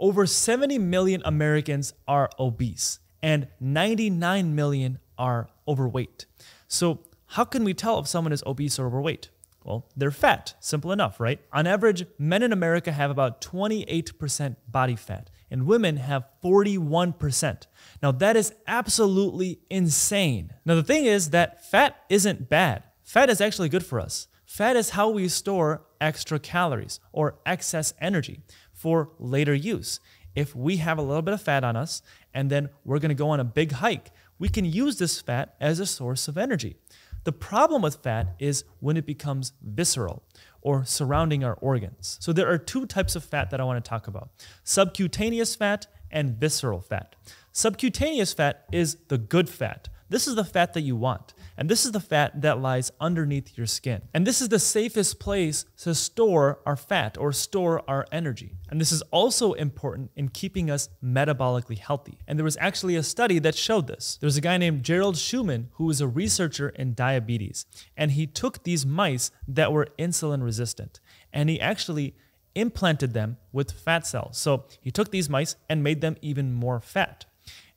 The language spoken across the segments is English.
Over 70 million Americans are obese and 99 million are overweight. So how can we tell if someone is obese or overweight? Well, they're fat. Simple enough, right? On average, men in America have about 28% body fat and women have 41%. Now that is absolutely insane. Now the thing is that fat isn't bad. Fat is actually good for us. Fat is how we store extra calories or excess energy for later use. If we have a little bit of fat on us and then we're gonna go on a big hike, we can use this fat as a source of energy. The problem with fat is when it becomes visceral or surrounding our organs. So there are two types of fat that I want to talk about: subcutaneous fat and visceral fat. Subcutaneous fat is the good fat. This is the fat that you want, and this is the fat that lies underneath your skin. And this is the safest place to store our fat or store our energy. And this is also important in keeping us metabolically healthy. And there was actually a study that showed this. There was a guy named Gerald Schumann who was a researcher in diabetes, and he took these mice that were insulin resistant, and he actually implanted them with fat cells. So he took these mice and made them even more fat.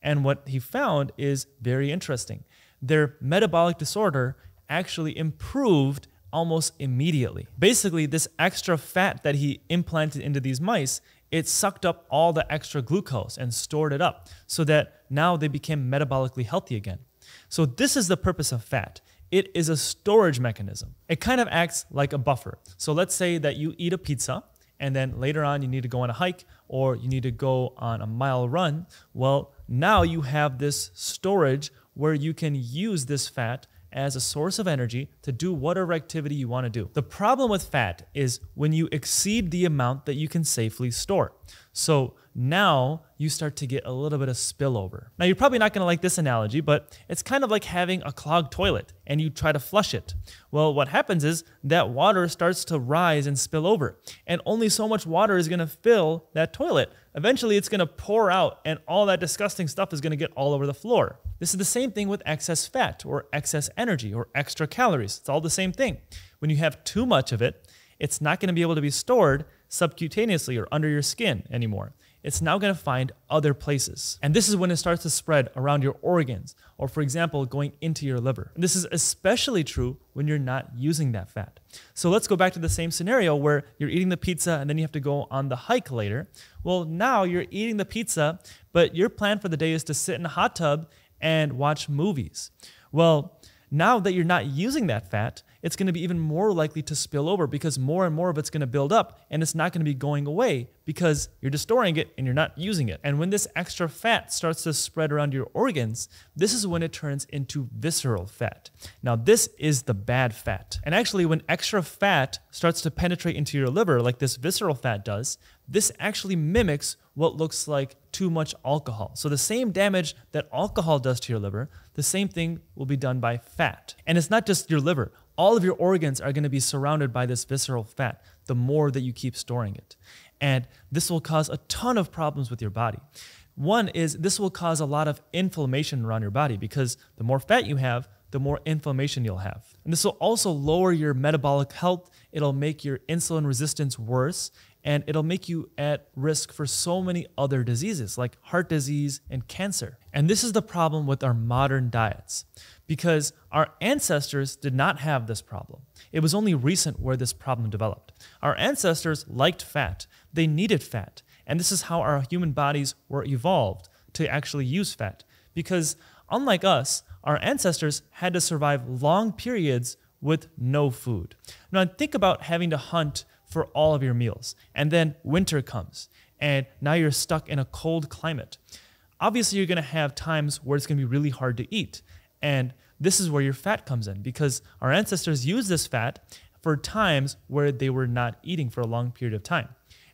And what he found is very interesting. Their metabolic disorder actually improved almost immediately. Basically, this extra fat that he implanted into these mice, it sucked up all the extra glucose and stored it up so that now they became metabolically healthy again. So this is the purpose of fat. It is a storage mechanism. It kind of acts like a buffer. So let's say that you eat a pizza and then later on you need to go on a hike or you need to go on a mile run. Well, now you have this storage where you can use this fat as a source of energy to do whatever activity you want to do. The problem with fat is when you exceed the amount that you can safely store. So now you start to get a little bit of spillover. Now you're probably not going to like this analogy, but it's kind of like having a clogged toilet and you try to flush it. Well, what happens is that water starts to rise and spill over, and only so much water is going to fill that toilet. Eventually it's going to pour out and all that disgusting stuff is going to get all over the floor. This is the same thing with excess fat or excess energy or extra calories. It's all the same thing. When you have too much of it, it's not going to be able to be stored subcutaneously or under your skin anymore. It's now going to find other places. And this is when it starts to spread around your organs, or for example, going into your liver. And this is especially true when you're not using that fat. So let's go back to the same scenario where you're eating the pizza and then you have to go on the hike later. Well, now you're eating the pizza, but your plan for the day is to sit in a hot tub and watch movies. Well, now that you're not using that fat, it's going to be even more likely to spill over because more and more of it's going to build up and it's not going to be going away because you're just storing it and you're not using it. And when this extra fat starts to spread around your organs, this is when it turns into visceral fat. Now this is the bad fat. And actually when extra fat starts to penetrate into your liver like this visceral fat does, this actually mimics what looks like too much alcohol. So the same damage that alcohol does to your liver, the same thing will be done by fat. And it's not just your liver. All of your organs are going to be surrounded by this visceral fat the more that you keep storing it. And this will cause a ton of problems with your body. One is this will cause a lot of inflammation around your body because the more fat you have, the more inflammation you'll have. And this will also lower your metabolic health. It'll make your insulin resistance worse, and it'll make you at risk for so many other diseases like heart disease and cancer. And this is the problem with our modern diets, because our ancestors did not have this problem. It was only recent where this problem developed. Our ancestors liked fat. They needed fat. And this is how our human bodies were evolved to actually use fat, because unlike us, our ancestors had to survive long periods with no food. Now think about having to hunt for all of your meals, and then winter comes, and now you're stuck in a cold climate. Obviously, you're gonna have times where it's gonna be really hard to eat, and this is where your fat comes in, because our ancestors used this fat for times where they were not eating for a long period of time.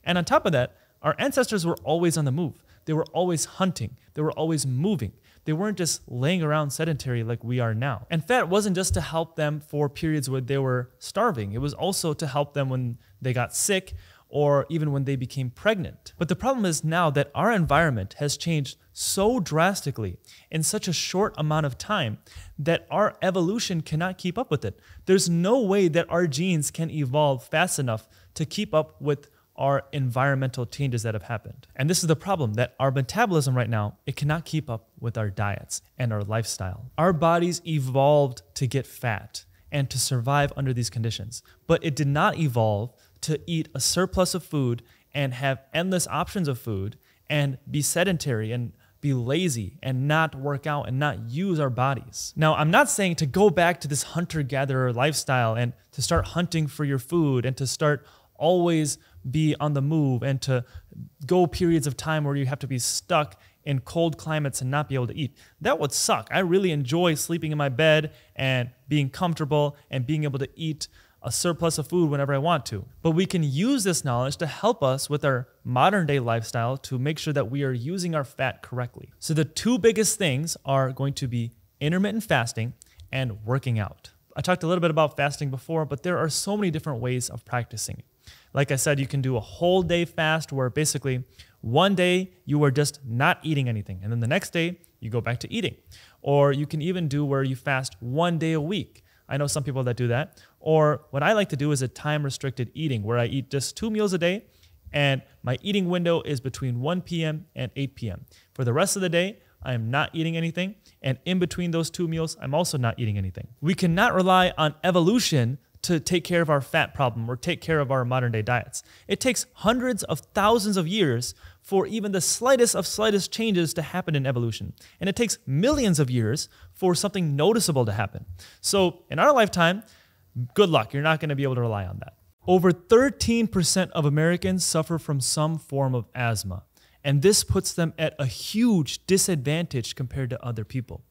And on top of that, our ancestors were always on the move. They were always hunting. They were always moving. They weren't just laying around sedentary like we are now. And fat wasn't just to help them for periods where they were starving. It was also to help them when they got sick or even when they became pregnant. But the problem is now that our environment has changed so drastically in such a short amount of time that our evolution cannot keep up with it. There's no way that our genes can evolve fast enough to keep up with are environmental changes that have happened. And this is the problem, that our metabolism right now, it cannot keep up with our diets and our lifestyle. Our bodies evolved to get fat and to survive under these conditions, but it did not evolve to eat a surplus of food and have endless options of food and be sedentary and be lazy and not work out and not use our bodies. Now, I'm not saying to go back to this hunter-gatherer lifestyle and to start hunting for your food and to start always be on the move and to go periods of time where you have to be stuck in cold climates and not be able to eat. That would suck. I really enjoy sleeping in my bed and being comfortable and being able to eat a surplus of food whenever I want to. But we can use this knowledge to help us with our modern day lifestyle to make sure that we are using our fat correctly. So the two biggest things are going to be intermittent fasting and working out. I talked a little bit about fasting before, but there are so many different ways of practicing it. Like I said, you can do a whole day fast where basically one day you are just not eating anything, and then the next day you go back to eating. Or you can even do where you fast one day a week. I know some people that do that. Or what I like to do is a time-restricted eating where I eat just 2 meals a day, and my eating window is between 1 p.m. and 8 p.m. For the rest of the day, I am not eating anything, and in between those 2 meals, I'm also not eating anything. We cannot rely on evolution to take care of our fat problem or take care of our modern day diets. It takes hundreds of thousands of years for even the slightest of slightest changes to happen in evolution. And it takes millions of years for something noticeable to happen. So in our lifetime, good luck, you're not gonna be able to rely on that. Over 13% of Americans suffer from some form of asthma, and this puts them at a huge disadvantage compared to other people.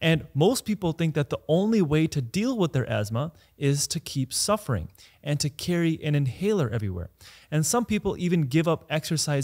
And most people think that the only way to deal with their asthma is to keep suffering and to carry an inhaler everywhere. And some people even give up exercise